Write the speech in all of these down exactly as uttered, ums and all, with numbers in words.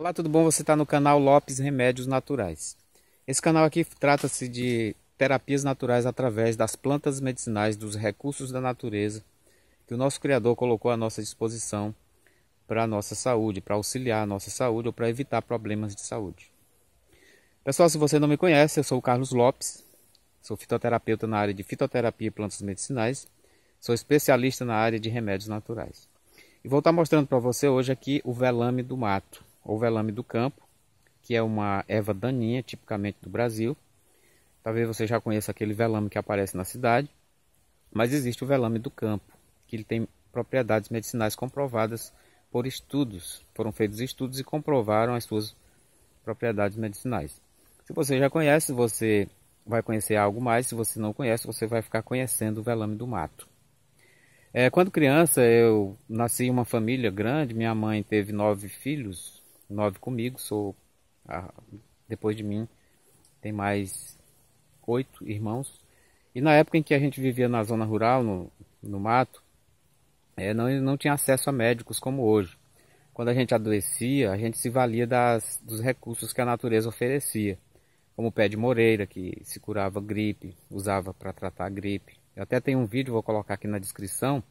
Olá, tudo bom? Você está no canal Lopes Remédios Naturais. Esse canal aqui trata-se de terapias naturais através das plantas medicinais, dos recursos da natureza que o nosso Criador colocou à nossa disposição para a nossa saúde, para auxiliar a nossa saúde ou para evitar problemas de saúde. Pessoal, se você não me conhece, eu sou o Carlos Lopes, sou fitoterapeuta na área de fitoterapia e plantas medicinais, sou especialista na área de remédios naturais. E vou estar mostrando para você hoje aqui o velame do mato, ou velame do campo, que é uma erva daninha, tipicamente do Brasil. Talvez você já conheça aquele velame que aparece na cidade, mas existe o velame do campo, que ele tem propriedades medicinais comprovadas por estudos. Foram feitos estudos e comprovaram as suas propriedades medicinais. Se você já conhece, você vai conhecer algo mais. Se você não conhece, você vai ficar conhecendo o velame do mato. É, quando criança, eu nasci em uma família grande. Minha mãe teve nove filhos, nove comigo, sou ah, depois de mim tem mais oito irmãos. E na época em que a gente vivia na zona rural, no, no mato, é, não, não tinha acesso a médicos como hoje. Quando a gente adoecia, a gente se valia das, dos recursos que a natureza oferecia, como o pé de moreira, que se curava gripe, usava para tratar a gripe. Eu até tenho um vídeo, vou colocar aqui na descrição,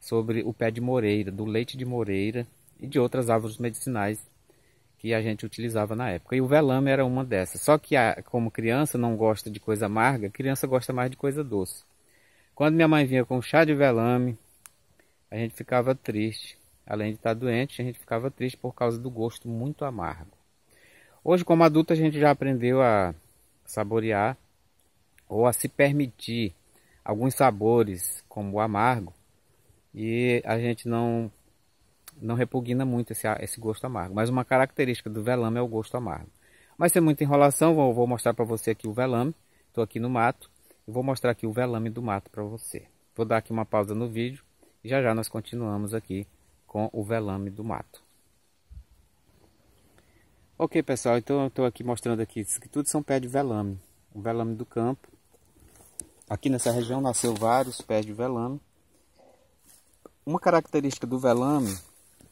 sobre o pé de moreira, do leite de moreira e de outras árvores medicinais que a gente utilizava na época. E o velame era uma dessas. Só que a, como criança não gosta de coisa amarga, criança gosta mais de coisa doce. Quando minha mãe vinha com chá de velame, a gente ficava triste. Além de estar doente, a gente ficava triste por causa do gosto muito amargo. Hoje, como adulto, a gente já aprendeu a saborear ou a se permitir alguns sabores, como o amargo, e a gente não... não repugna muito esse, esse gosto amargo. Mas uma característica do velame é o gosto amargo. Mas sem muita enrolação, vou, vou mostrar para você aqui o velame. Estou aqui no mato e vou mostrar aqui o velame do mato para você. Vou dar aqui uma pausa no vídeo e já já nós continuamos aqui com o velame do mato. Ok, pessoal, então eu estou aqui mostrando aqui, isso aqui tudo são pés de velame. O velame do campo. Aqui nessa região nasceu vários pés de velame. Uma característica do velame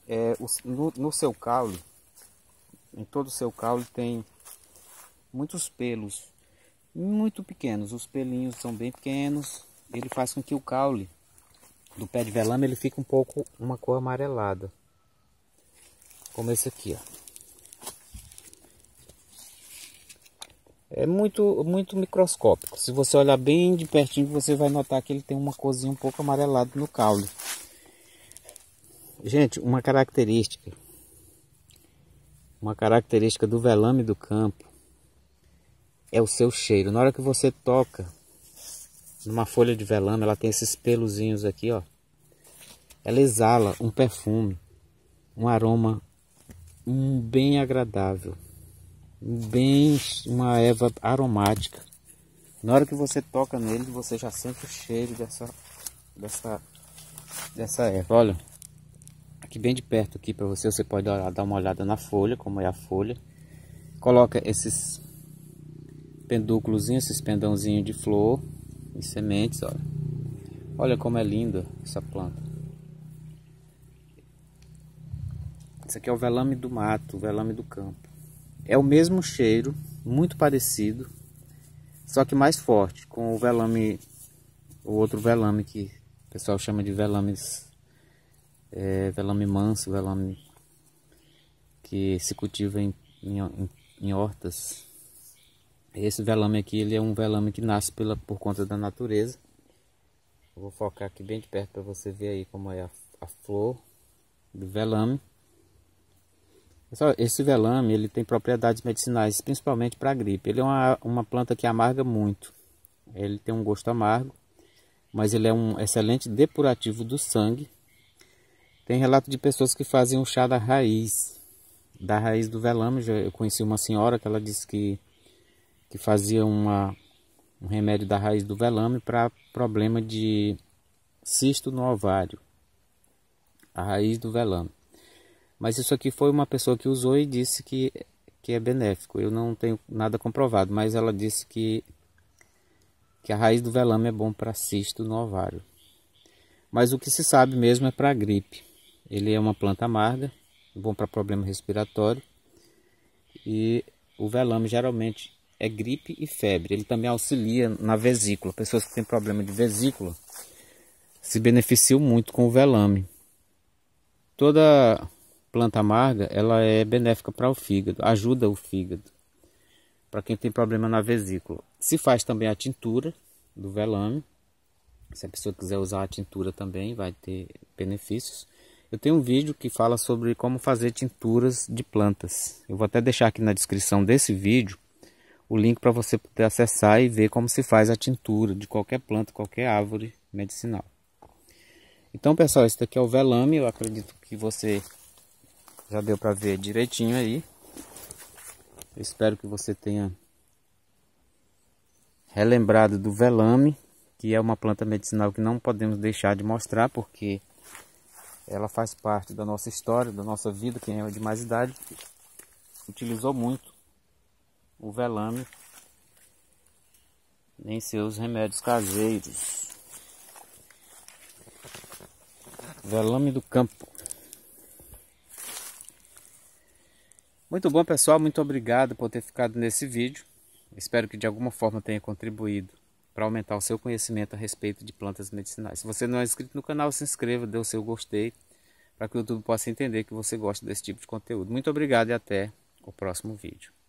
é, no, no seu caule, em todo o seu caule tem muitos pelos, muito pequenos, os pelinhos são bem pequenos, ele faz com que o caule do pé de velame ele fique um pouco, uma cor amarelada, como esse aqui, ó. É muito, muito microscópico, se você olhar bem de pertinho você vai notar que ele tem uma corzinha um pouco amarelada no caule. Gente, uma característica, uma característica do velame do campo é o seu cheiro. Na hora que você toca numa folha de velame, ela tem esses peluzinhos aqui, ó. Ela exala um perfume, um aroma um bem agradável, bem uma erva aromática. Na hora que você toca nele, você já sente o cheiro dessa, dessa, dessa erva. Olha. Aqui bem de perto aqui para você, você pode dar uma olhada na folha, como é a folha. Coloca esses pendúculos, esses pendãozinhos de flor e sementes, olha. Olha como é linda essa planta. Isso aqui é o velame do mato, o velame do campo. É o mesmo cheiro, muito parecido, só que mais forte, com o velame, o outro velame que o pessoal chama de velames. É, velame manso, velame que se cultiva em, em, em hortas. Esse velame aqui, ele é um velame que nasce pela, por conta da natureza. Eu vou focar aqui bem de perto para você ver aí como é a, a flor do velame. Pessoal, esse velame, ele tem propriedades medicinais, principalmente para a gripe. Ele é uma, uma planta que amarga muito. Ele tem um gosto amargo, mas ele é um excelente depurativo do sangue. Tem relato de pessoas que fazem o chá da raiz, da raiz do velame. Eu conheci uma senhora que ela disse que, que fazia uma, um remédio da raiz do velame para problema de cisto no ovário, a raiz do velame. Mas isso aqui foi uma pessoa que usou e disse que, que é benéfico. Eu não tenho nada comprovado, mas ela disse que, que a raiz do velame é bom para cisto no ovário. Mas o que se sabe mesmo é para a gripe. Ele é uma planta amarga, bom para problema respiratório, E o velame geralmente é gripe e febre. Ele também auxilia na vesícula. Pessoas que têm problema de vesícula se beneficiam muito com o velame. Toda planta amarga, ela é benéfica para o fígado, ajuda o fígado, para quem tem problema na vesícula. Se faz também a tintura do velame. Se a pessoa quiser usar a tintura também, vai ter benefícios. Eu tenho um vídeo que fala sobre como fazer tinturas de plantas. Eu vou até deixar aqui na descrição desse vídeo o link para você poder acessar e ver como se faz a tintura de qualquer planta, qualquer árvore medicinal. Então, pessoal, esse daqui é o velame. Eu acredito que você já deu para ver direitinho aí. Eu espero que você tenha relembrado do velame, que é uma planta medicinal que não podemos deixar de mostrar, porque ela faz parte da nossa história, da nossa vida. Quem é de mais idade utilizou muito o velame em seus remédios caseiros. Velame do campo. Muito bom, pessoal, muito obrigado por ter ficado nesse vídeo. Espero que de alguma forma tenha contribuído para aumentar o seu conhecimento a respeito de plantas medicinais. Se você não é inscrito no canal, se inscreva, dê o seu gostei, para que o YouTube possa entender que você gosta desse tipo de conteúdo. Muito obrigado e até o próximo vídeo.